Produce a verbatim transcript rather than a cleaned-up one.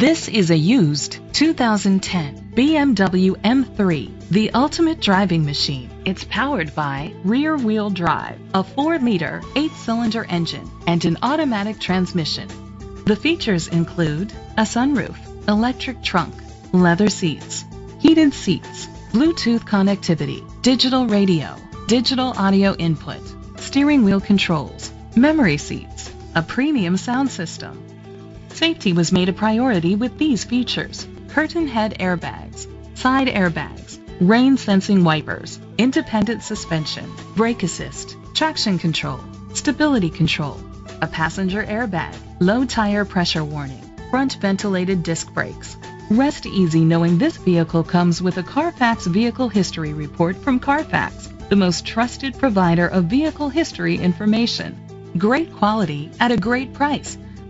This is a used two thousand ten B M W M three, the ultimate driving machine. It's powered by rear-wheel drive, a four liter, eight cylinder engine, and an automatic transmission. The features include a sunroof, electric trunk, leather seats, heated seats, Bluetooth connectivity, digital radio, digital audio input, steering wheel controls, memory seats, a premium sound system. Safety was made a priority with these features: curtain head airbags, side airbags, rain sensing wipers, independent suspension, brake assist, traction control, stability control, a passenger airbag, low tire pressure warning, front ventilated disc brakes. Rest easy knowing this vehicle comes with a Carfax Vehicle History Report from Carfax, the most trusted provider of vehicle history information. Great quality at a great price.